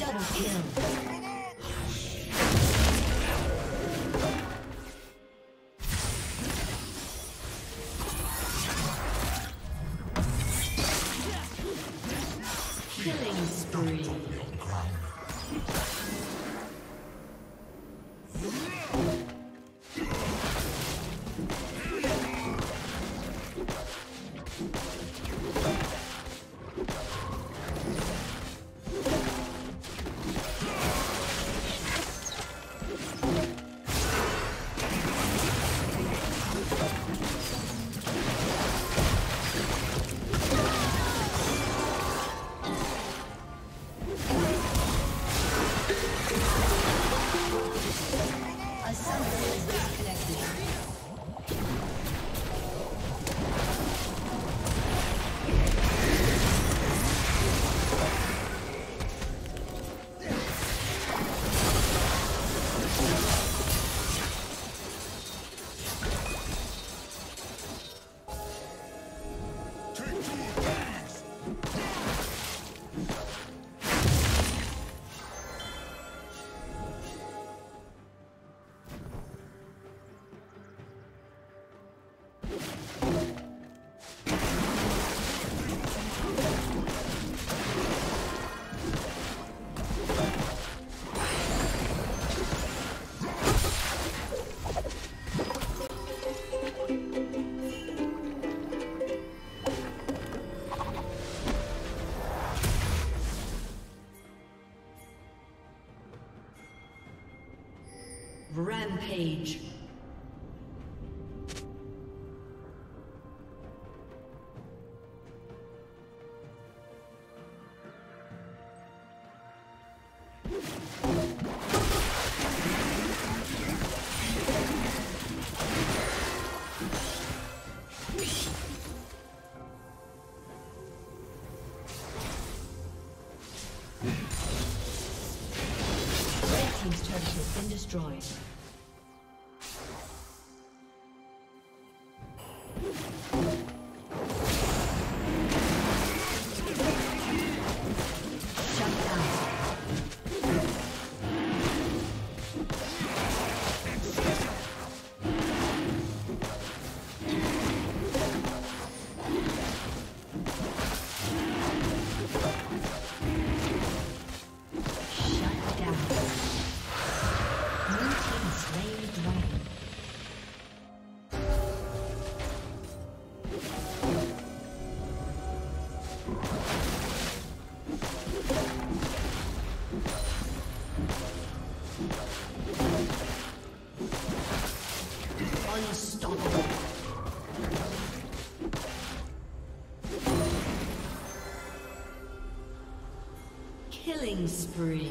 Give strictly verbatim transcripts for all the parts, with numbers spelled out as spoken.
Double kill. Rampage. Destroyed. Killing spree.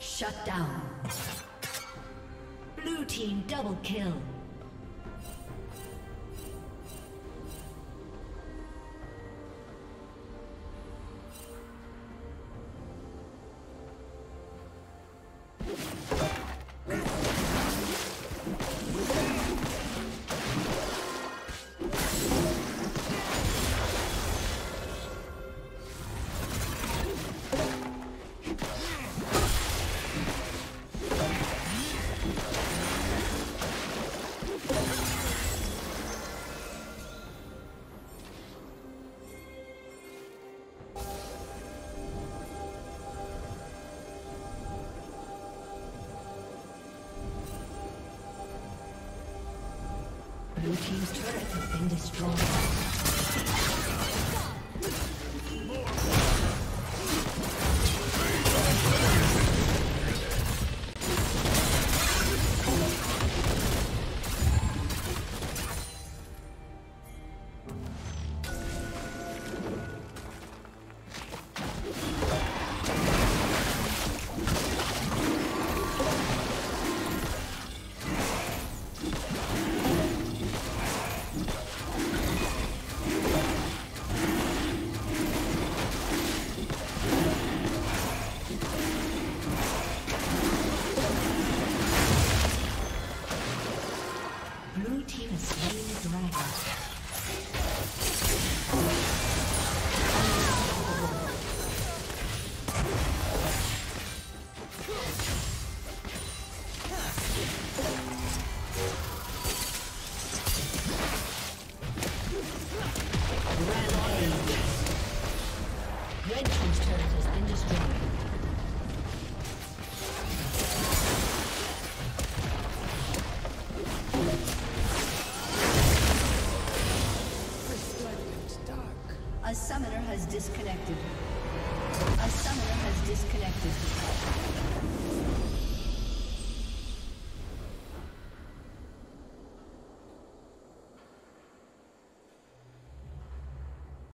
Shut down. Blue team double kill. Blue team's turret has been destroyed. A summoner has disconnected. A summoner has disconnected.